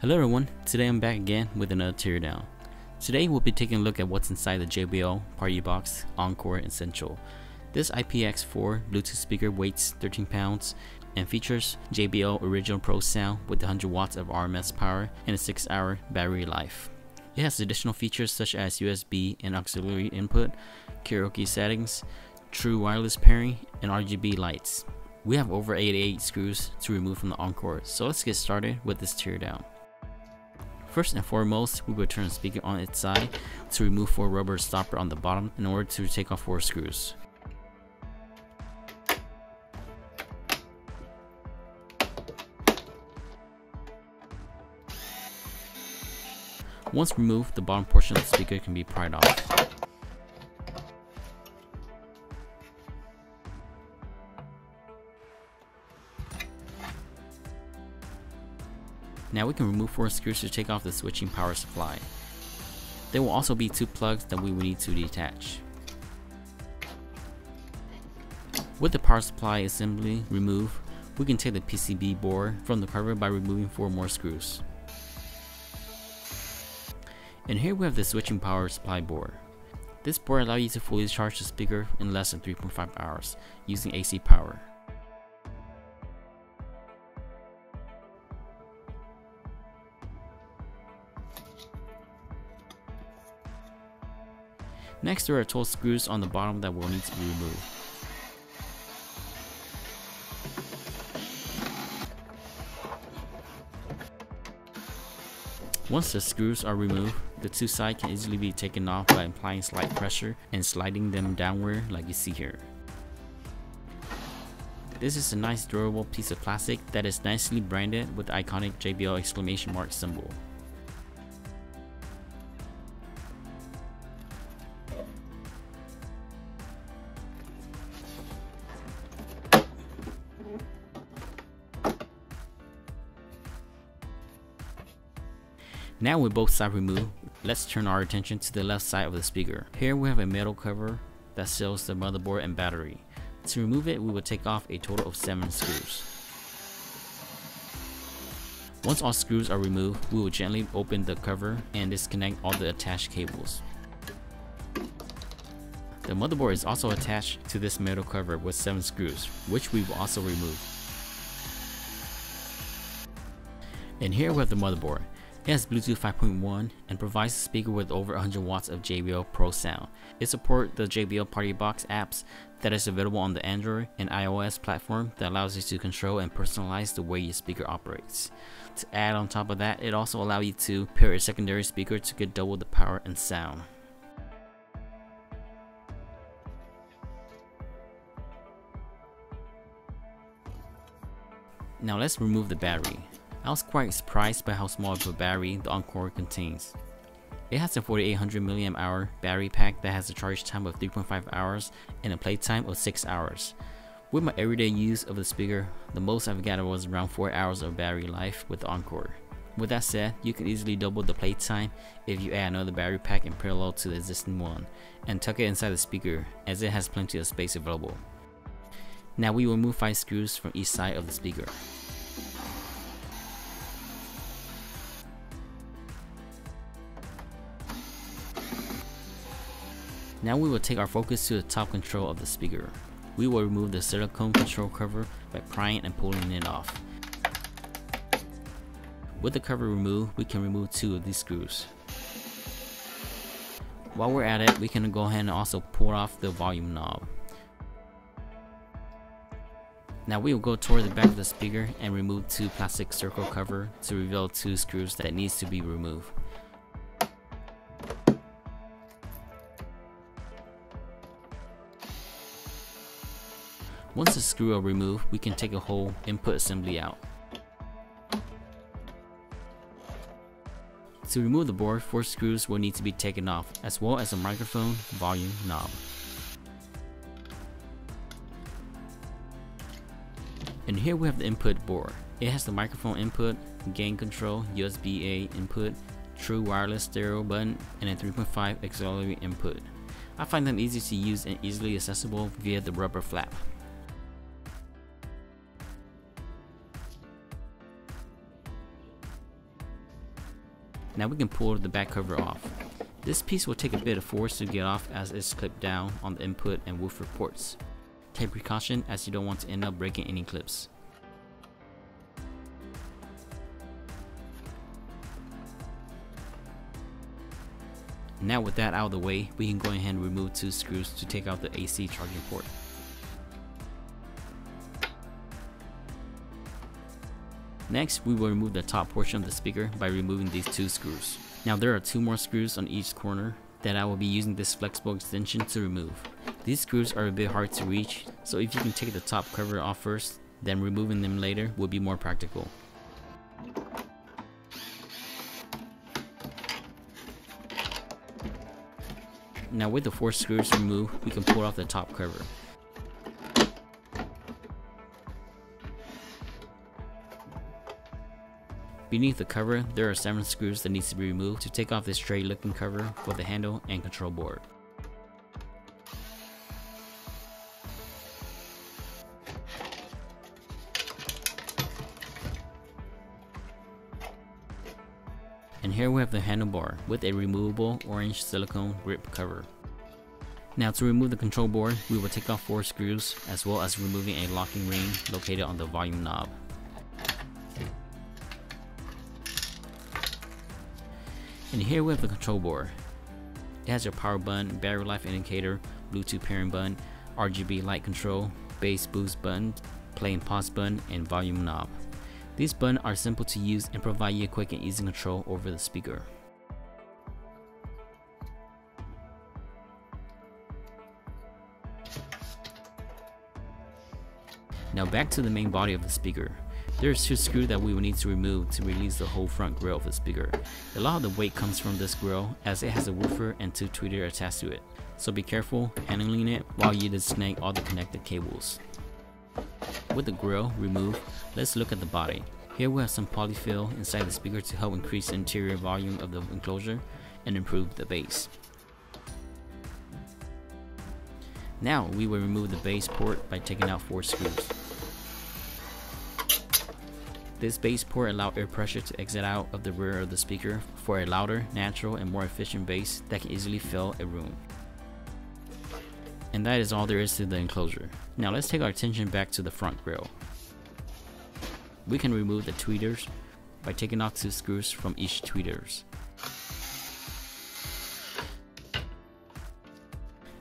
Hello everyone, today I'm back again with another teardown. Today we'll be taking a look at what's inside the JBL Partybox Encore Essential. This IPX4 Bluetooth speaker weighs 13 pounds and features JBL Original Pro sound with 100 watts of RMS power and a 6-hour battery life. It has additional features such as USB and auxiliary input, karaoke settings, true wireless pairing, and RGB lights. We have over 88 screws to remove from the Encore, so let's get started with this teardown. First and foremost, we will turn the speaker on its side to remove 4 rubber stoppers on the bottom in order to take off 4 screws. Once removed, the bottom portion of the speaker can be pried off. Now we can remove 4 screws to take off the switching power supply. There will also be 2 plugs that we will need to detach. With the power supply assembly removed, we can take the PCB board from the cover by removing 4 more screws. And here we have the switching power supply board. This board allows you to fully charge the speaker in less than 3.5 hours using AC power. Next, there are 12 screws on the bottom that will need to be removed. Once the screws are removed, the 2 sides can easily be taken off by applying slight pressure and sliding them downward like you see here. This is a nice durable piece of plastic that is nicely branded with the iconic JBL exclamation mark symbol. Now with both sides removed, let's turn our attention to the left side of the speaker. Here we have a metal cover that seals the motherboard and battery. To remove it, we will take off a total of 7 screws. Once all screws are removed, we will gently open the cover and disconnect all the attached cables. The motherboard is also attached to this metal cover with 7 screws, which we will also remove. And here we have the motherboard. It has Bluetooth 5.1 and provides the speaker with over 100 watts of JBL Pro sound. It supports the JBL Partybox apps that is available on the Android and iOS platform that allows you to control and personalize the way your speaker operates. To add on top of that, it also allows you to pair a secondary speaker to get double the power and sound. Now let's remove the battery. I was quite surprised by how small of a battery the Encore contains. It has a 4800 mAh battery pack that has a charge time of 3.5 hours and a playtime of 6 hours. With my everyday use of the speaker, the most I've gathered was around 4 hours of battery life with the Encore. With that said, you can easily double the playtime if you add another battery pack in parallel to the existing one and tuck it inside the speaker, as it has plenty of space available. Now we will move 5 screws from each side of the speaker. Now we will take our focus to the top control of the speaker. We will remove the silicone control cover by prying and pulling it off. With the cover removed, we can remove 2 of these screws. While we're at it, we can go ahead and also pull off the volume knob. Now we will go toward the back of the speaker and remove 2 plastic circle covers to reveal 2 screws that needs to be removed. Once the screws are removed, we can take a whole input assembly out. To remove the board, 4 screws will need to be taken off, as well as a microphone volume knob. And here we have the input board. It has the microphone input, gain control, USB-A input, true wireless stereo button, and a 3.5 auxiliary input. I find them easy to use and easily accessible via the rubber flap. Now we can pull the back cover off. This piece will take a bit of force to get off as it's clipped down on the input and woofer ports. Take precaution as you don't want to end up breaking any clips. Now with that out of the way, we can go ahead and remove two screws to take out the AC charging port. Next, we will remove the top portion of the speaker by removing these two screws. Now there are two more screws on each corner that I will be using this flexible extension to remove. These screws are a bit hard to reach, so if you can take the top cover off first, then removing them later will be more practical. Now with the four screws removed, we can pull off the top cover. Beneath the cover, there are 7 screws that need to be removed to take off this tray looking cover for the handle and control board. And here we have the handlebar with a removable orange silicone grip cover. Now to remove the control board, we will take off 4 screws as well as removing a locking ring located on the volume knob. And here we have the control board. It has your power button, battery life indicator, Bluetooth pairing button, RGB light control, bass boost button, play and pause button, and volume knob. These buttons are simple to use and provide you quick and easy control over the speaker. Now back to the main body of the speaker. There's 2 screws that we will need to remove to release the whole front grille of the speaker. A lot of the weight comes from this grille as it has a woofer and 2 tweeters attached to it, so be careful handling it while you disconnect all the connected cables. With the grille removed, let's look at the body. Here we have some polyfill inside the speaker to help increase the interior volume of the enclosure and improve the bass. Now we will remove the bass port by taking out 4 screws. This bass port allows air pressure to exit out of the rear of the speaker for a louder, natural, and more efficient bass that can easily fill a room. And that is all there is to the enclosure. Now let's take our attention back to the front grille. We can remove the tweeters by taking off 2 screws from each tweeters.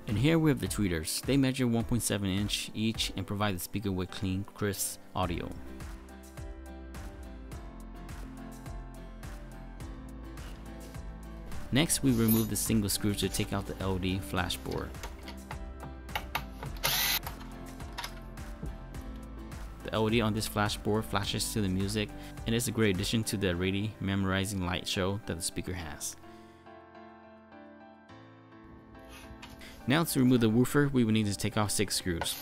And here we have the tweeters. They measure 1.7 inch each and provide the speaker with clean, crisp audio. Next, we remove the single screw to take out the LED flash board. The LED on this flash board flashes to the music and is a great addition to the already mesmerizing light show that the speaker has. Now to remove the woofer, we will need to take off 6 screws.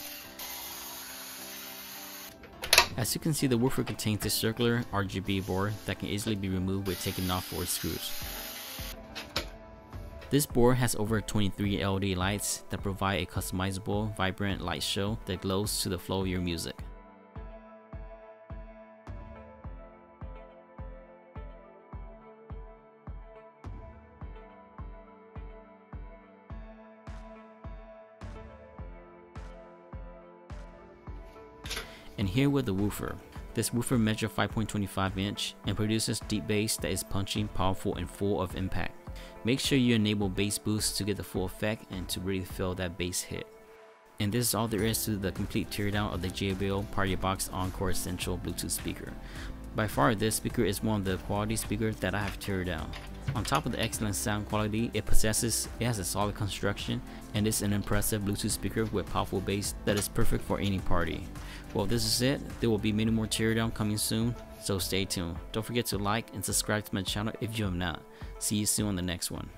As you can see, the woofer contains a circular RGB board that can easily be removed with taking off 4 screws. This board has over 23 LED lights that provide a customizable, vibrant light show that glows to the flow of your music. And here with the woofer. This woofer measures 5.25 inch and produces deep bass that is punchy, powerful, and full of impact. Make sure you enable bass boost to get the full effect and to really feel that bass hit. And this is all there is to the complete teardown of the JBL Partybox Encore Essential Bluetooth speaker. By far, this speaker is one of the quality speakers that I have teared down. On top of the excellent sound quality it possesses, it has a solid construction and is an impressive Bluetooth speaker with powerful bass that is perfect for any party. Well, this is it. There will be many more teardown coming soon, so stay tuned. Don't forget to like and subscribe to my channel if you have not. See you soon on the next one.